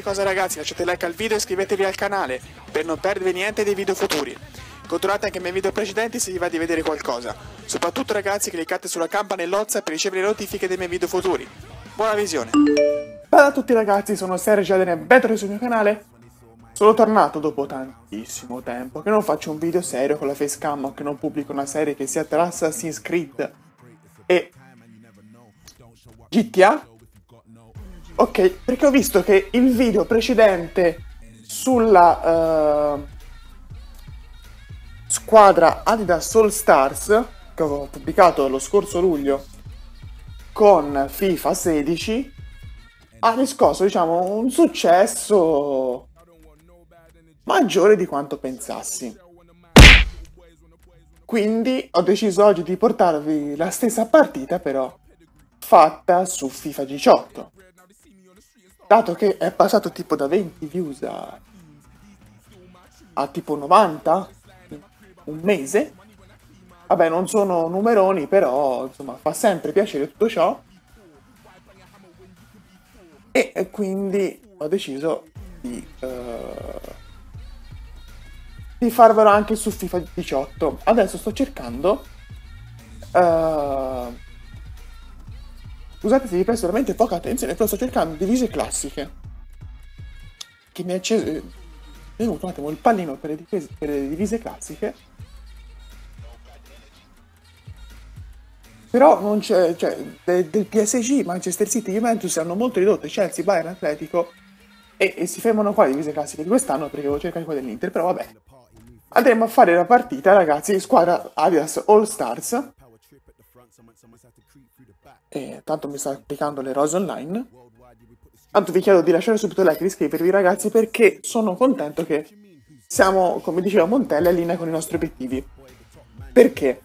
qualsiasi cosa ragazzi, lasciate like al video e iscrivetevi al canale per non perdere niente dei video futuri. Controllate anche i miei video precedenti se vi va di vedere qualcosa. Soprattutto ragazzi, cliccate sulla campanellozza per ricevere le notifiche dei miei video futuri. Buona visione! Ciao a tutti ragazzi, sono Serj Adriyan e bentornati sul mio canale. Sono tornato dopo tantissimo tempo che non faccio un video serio con la facecam o che non pubblico una serie che sia tra Assassin's Creed e GTA. Ok, perché ho visto che il video precedente sulla... squadra Adidas All Stars che avevo pubblicato lo scorso luglio con FIFA 16 ha riscosso, diciamo, un successo maggiore di quanto pensassi. Quindi ho deciso oggi di portarvi la stessa partita però fatta su FIFA 18. Dato che è passato tipo da 20 views a tipo 90, un mese, vabbè non sono numeroni però insomma fa sempre piacere tutto ciò e quindi ho deciso di farvelo anche su FIFA 18. Adesso sto cercando, scusate se vi presto veramente poca attenzione, però sto cercando divise classiche che mi è acceso. Venuto un attimo il pallino per le divise classiche. Però non c'è, cioè, del PSG, Manchester City, Juventus hanno molto ridotto, Chelsea, Bayern, Atletico e si fermano qua le divise classiche di quest'anno perché devo cercare quella dell'Inter, però vabbè. Andremo a fare la partita ragazzi, squadra Adidas All Stars. E tanto mi sta applicando le rose online. Tanto vi chiedo di lasciare subito like e iscrivervi ragazzi perché sono contento che siamo, come diceva Montella, in linea con i nostri obiettivi. Perché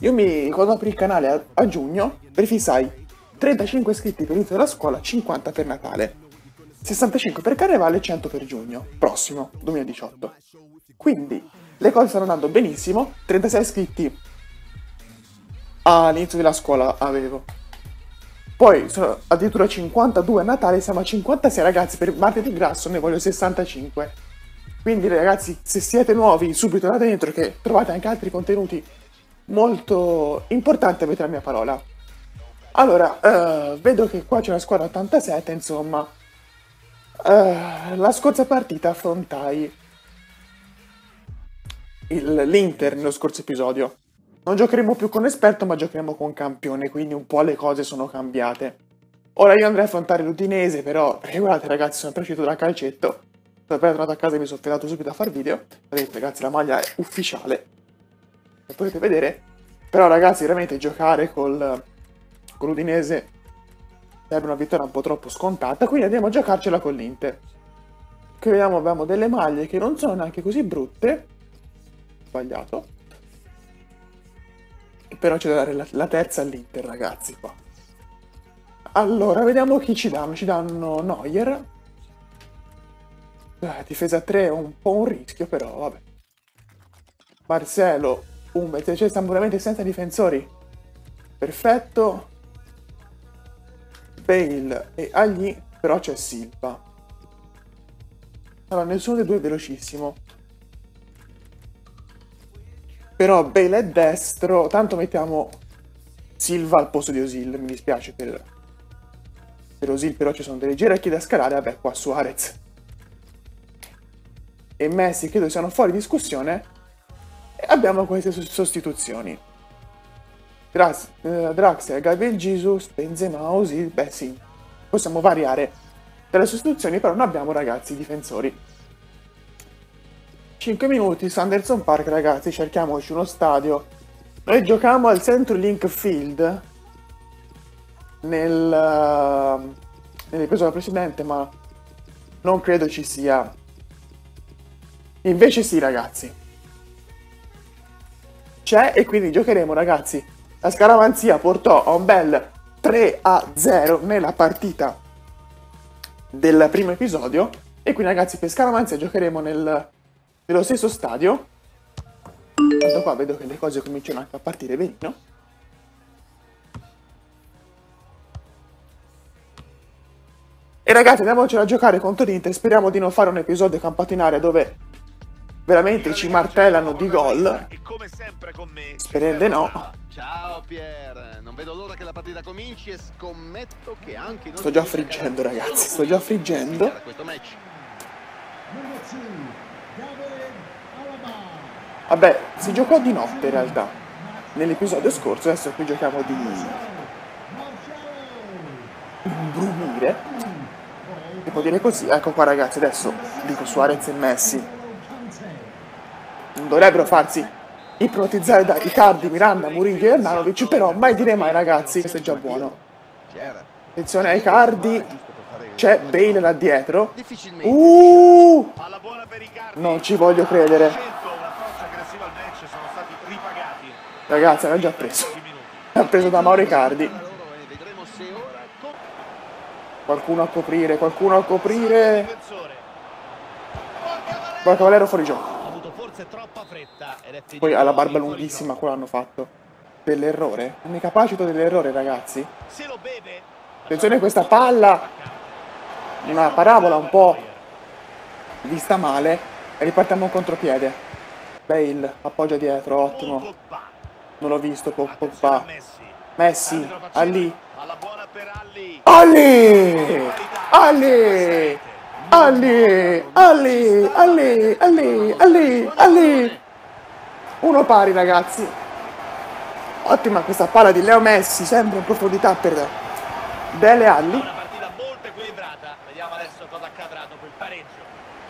io quando apri il canale a giugno prefissai 35 iscritti per inizio della scuola, 50 per Natale, 65 per Carnevale e 100 per giugno prossimo, 2018. Quindi le cose stanno andando benissimo, 36 iscritti all'inizio della scuola avevo. Poi sono addirittura 52 a Natale, siamo a 56 ragazzi, per martedì grasso ne voglio 65. Quindi ragazzi, se siete nuovi subito là dentro che trovate anche altri contenuti molto importanti, avete la mia parola. Allora, vedo che qua c'è una squadra 87, insomma. La scorsa partita affrontai l'Inter nello scorso episodio. Non giocheremo più con esperto ma giocheremo con campione, quindi un po' le cose sono cambiate. Ora io andrei a affrontare l'Udinese però, guardate ragazzi, sono appena uscito dal calcetto, sono appena tornato a casa e mi sono fidato subito a far video. Vedete ragazzi, la maglia è ufficiale, la potete vedere. Però ragazzi, veramente giocare con l'Udinese sarebbe una vittoria un po' troppo scontata, quindi andiamo a giocarcela con l'Inter. Qui vediamo, abbiamo delle maglie che non sono neanche così brutte. Sbagliato. Però c'è da dare la terza all'Inter ragazzi qua. Allora vediamo chi ci danno. Ci danno Neuer. Difesa 3 è un po' un rischio però vabbè. Marcelo, cioè, stanno veramente senza difensori. Perfetto. Bale e Agli. Però c'è Silva. Allora nessuno dei due è velocissimo. Però Bale è destro, tanto mettiamo Silva al posto di Ozil, mi dispiace per Ozil, però ci sono delle gerarchie da scalare, vabbè qua Suarez e Messi credo siano fuori discussione e abbiamo queste sostituzioni. Draxler, Gabriel Jesus, Benzema, Ozil, beh sì, possiamo variare tra le sostituzioni però non abbiamo ragazzi difensori. 5 minuti, Sanderson Park ragazzi, cerchiamoci uno stadio. Noi giochiamo al Central Link Field nell'episodio precedente ma non credo ci sia. Invece sì ragazzi, c'è e quindi giocheremo ragazzi. La scaramanzia portò a un bel 3-0 nella partita del primo episodio e quindi ragazzi per scaramanzia giocheremo nello stesso stadio. Tanto qua vedo che le cose cominciano anche a partire benino. E ragazzi, andiamocela a giocare contro l'Inter, speriamo di non fare un episodio campato in aria dove veramente ci martellano di gol. Speriamo di no. Ciao Pier, non vedo l'ora che la partita cominci e scommetto che anche noi. Sto già friggendo, ragazzi, sto già friggendo. Vabbè, si giocò di notte in realtà nell'episodio scorso, adesso qui giochiamo di brumire, si può dire così. Ecco qua ragazzi, adesso dico Suarez e Messi non dovrebbero farsi ipnotizzare da Icardi, Miranda, Mourinho e Handanovic, però mai dire mai ragazzi, questo è già buono. Attenzione a Icardi, c'è Bale là dietro. Non ci voglio credere. Ragazzi, l'ha già preso. L'ha preso da Mauro Icardi. Qualcuno a coprire, qualcuno a coprire. Guarda, Valero fuori gioco. Poi ha la barba lunghissima, quello hanno fatto. Dell'errore? Non mi capacito dell'errore, ragazzi. Attenzione a questa palla. Una parabola un po' vista male. E ripartiamo un contropiede. Bale appoggia dietro, ottimo. Non l'ho visto, Pogba. Messi, Alli. Alli. Uno pari ragazzi. Ottima questa palla di Leo Messi, sempre in profondità per Dele Alli. Una partita molto equilibrata. Vediamo adesso cosa accadrà dopo il pareggio.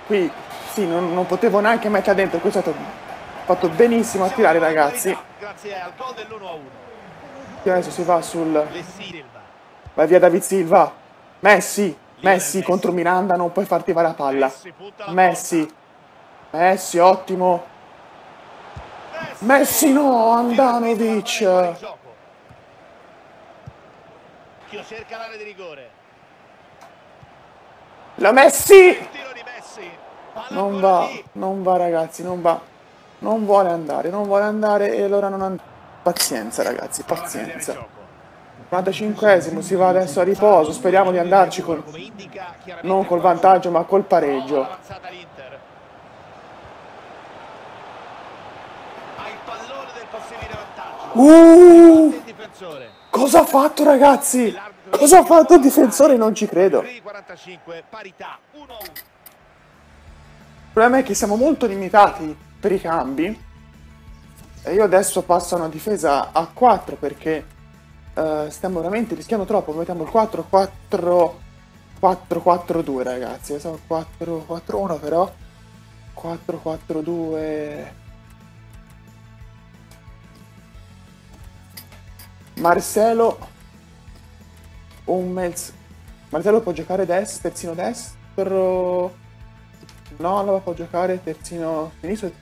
Qui sì, non potevo neanche metterla dentro, questo è stato fatto benissimo a tirare ragazzi. Grazie al gol dell'1-1. Adesso si va sul vai via David Silva. Messi contro Miranda, non puoi farti fare la palla. Messi, ottimo. Messi no, Handanovic. La Messi! Non va ragazzi, non va. Non vuole andare e allora non andare. Pazienza ragazzi, pazienza. 45esimo, si va adesso a riposo, speriamo di andarci con, non col vantaggio ma col pareggio. Cosa ha fatto ragazzi? Cosa ha fatto il difensore? Non ci credo. Il problema è che siamo molto limitati per i cambi e io adesso passo a una difesa a 4 perché stiamo veramente rischiando troppo. Mettiamo il 4-4-4-4-2 ragazzi. Siamo 4-4-1 però 4-4-2. Marcelo può giocare destro, terzino destro. No, Alaba può giocare terzino sinistro.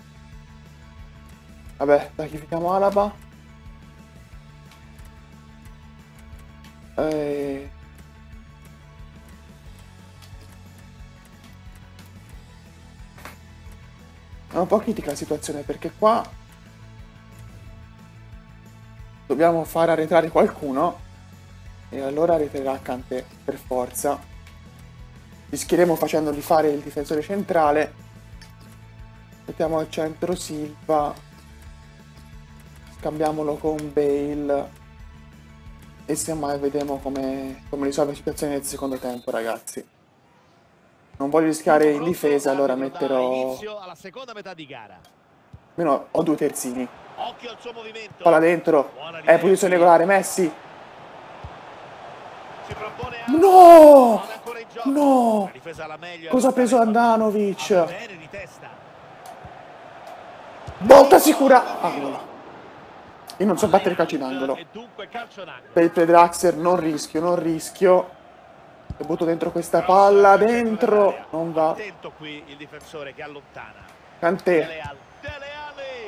Vabbè, sacrifichiamo Alaba. È un po' critica la situazione perché qua dobbiamo far arretrare qualcuno e allora arretrerà Kanté per forza. Rischieremo facendogli fare il difensore centrale. Mettiamo al centro Silva, scambiamolo con Bale e semmai vediamo come risolve la situazione nel secondo tempo ragazzi. Non voglio rischiare in difesa, allora metterò almeno ho due terzini. Palla dentro, è posizione regolare. Messi no, cosa ha preso Handanovic? Botta sicura, allora. Io non so battere calci d'angolo. Per il Predraxler non rischio. E butto dentro questa palla, dentro. Non va. Kanté.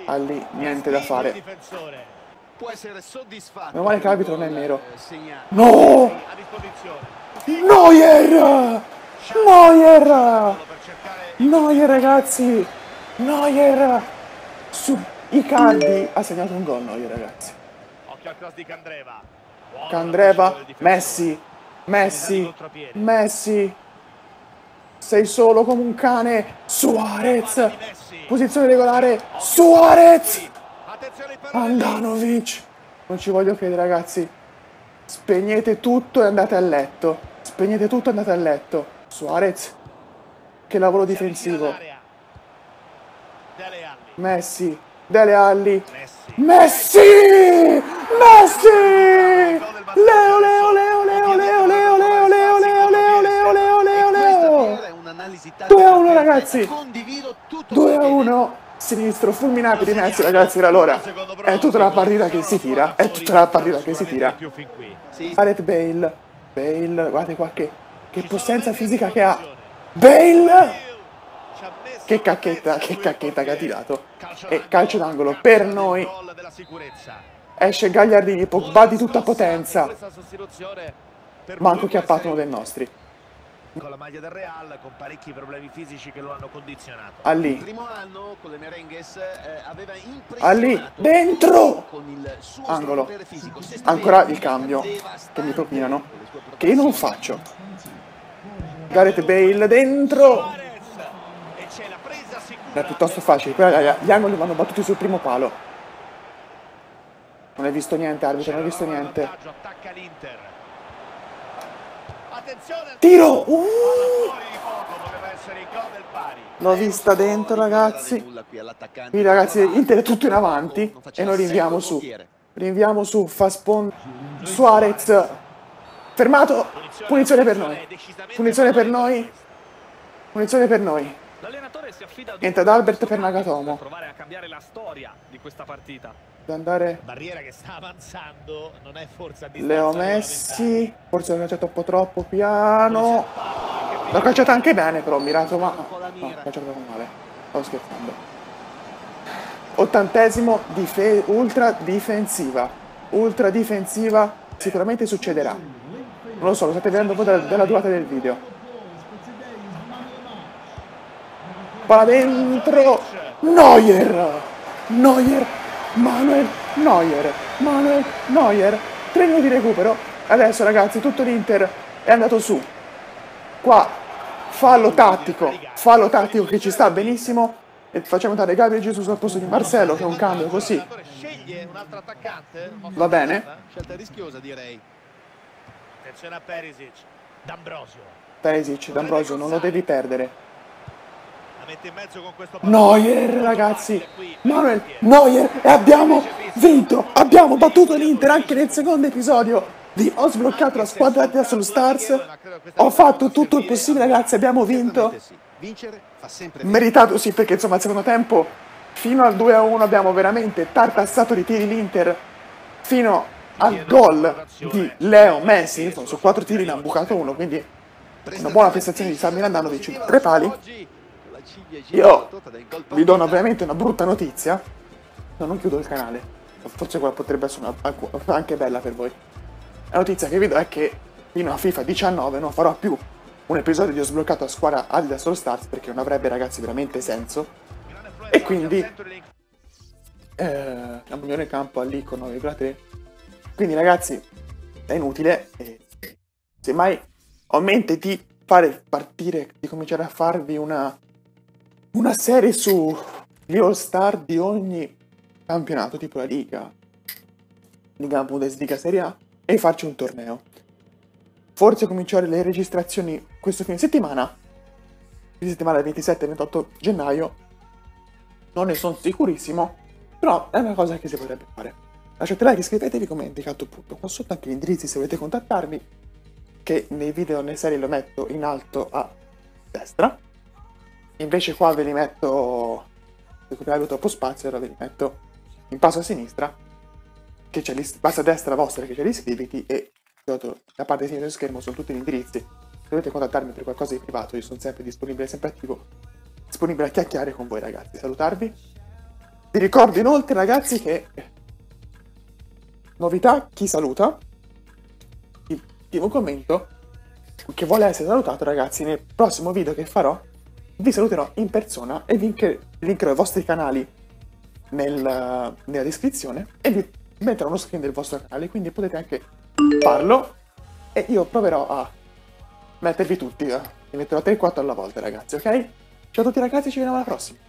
Alli, niente da fare. Meno male che l'arbitro non è nero. No! Neuer ragazzi! Neuer! Su! Icardi ha segnato un gol, Neuer ragazzi. Occhio al cross di Candreva. Messi, Messi, Messi, sei solo come un cane. Suarez, posizione regolare. Suarez, Handanovic. Non ci voglio credere, ragazzi. Spegnete tutto e andate a letto. Spegnete tutto e andate a letto. Suarez, che lavoro difensivo. Messi, Dele Alli. Messi, Messi, Leo. 2-1, ragazzi. 2-1. Sinistro fulminato di Messi, ragazzi. Allora è tutta la partita che si tira, è tutta la partita che si tira. Gareth Bale, guardate qua che potenza fisica che ha. Bale, che cacchetta che ha tirato. E calcio d'angolo per noi. Esce Gagliardini, Pogba di tutta potenza. Manco chiappato uno dei nostri. Con la maglia del Real, con parecchi problemi fisici che lo hanno condizionato. Alli. Il primo anno con le Merengues aveva impressionato. Alli, dentro! Con il suo angolo. Ancora il cambio che mi propinano, che io non faccio. Gareth Bale dentro. Era piuttosto facile. Gli angoli vanno battuti sul primo palo. Non hai visto niente, arbitro, non hai visto niente. Tiro! L'ho vista dentro, ragazzi. Qui, ragazzi, Inter è tutto in avanti. E noi rinviamo su. Rinviamo su. Fa spawn Suarez. Fermato. Punizione per noi. Punizione per noi. Punizione per noi. Entra ad Albert per Nagatomo. Provare a cambiare la storia di questa partita. Andare. Barriera che sta avanzando, non è forza di Leo Messi. Forse l'ho calciato un po' troppo piano. L'ho calciata anche bene, però ho mirato, ma no, l'ho calciato male. Stavo scherzando. 80esimo ultra difensiva. Ultra difensiva sicuramente succederà. Non lo so, lo state vedendo un po' dalla durata del video. Palla dentro. Neuer, Manuel Neuer, 3 minuti di recupero. Adesso, ragazzi, tutto l'Inter è andato su. Qua fallo tattico, che ci sta benissimo. E facciamo andare Gabriel Jesus al posto di Marcelo, che è un cambio così. Va bene. Scelta rischiosa, direi. Attenzione a Perisic. D'Ambrosio. Non lo devi perdere. Mette in mezzo con questo Neuer, ragazzi. Manuel Neuer, e abbiamo vinto. Abbiamo battuto l'Inter anche nel secondo episodio di Ho sbloccato la squadra Adidas All Stars. Ho fatto tutto il possibile, ragazzi, abbiamo vinto. Meritato, sì, perché insomma al secondo tempo fino al 2-1 abbiamo veramente tartassato i tiri l'Inter fino al gol di Leo Messi. Insomma, su 4 tiri ne ha bucato uno, quindi una buona prestazione di San Miranda, Handanovic, 3 pali. Io vi do veramente una brutta notizia. No, non chiudo il canale. Forse quella potrebbe essere anche bella per voi. La notizia che vi do è che fino a FIFA 19 non farò più un episodio di Ho sbloccato la squadra Adidas All Stars, perché non avrebbe, ragazzi, veramente senso. E quindi la migliore in campo lì con 9,3. Quindi, ragazzi, è inutile. Semmai ho in mente di fare partire, di cominciare a farvi una serie su gli All Star di ogni campionato, tipo la Liga Bundesliga, Serie A, e farci un torneo. Forse cominciare le registrazioni questo fine settimana, del 27-28 gennaio, non ne sono sicurissimo, però è una cosa che si potrebbe fare. Lasciate like, iscrivetevi, commentate tutto, qua sotto anche gli indirizzi se volete contattarmi, che nei video e nelle serie lo metto in alto a destra. Invece qua ve li metto, perché avevo troppo spazio, allora ve li metto in passo a sinistra, che c'è passo a destra vostra che c'è gli iscriviti, e la parte sinistra dello schermo sono tutti gli indirizzi. Se dovete contattarmi per qualcosa di privato, io sono sempre disponibile, sempre attivo, disponibile a chiacchierare con voi, ragazzi, salutarvi. Vi ricordo inoltre, ragazzi, che novità, chi saluta, chi scrive un commento, che vuole essere salutato, ragazzi, nel prossimo video che farò, vi saluterò in persona e linkerò i vostri canali nella descrizione, e vi metterò uno screen del vostro canale, quindi potete anche farlo. e io proverò a mettervi tutti, ne metterò 3-4 alla volta, ragazzi, ok? Ciao a tutti ragazzi, ci vediamo alla prossima!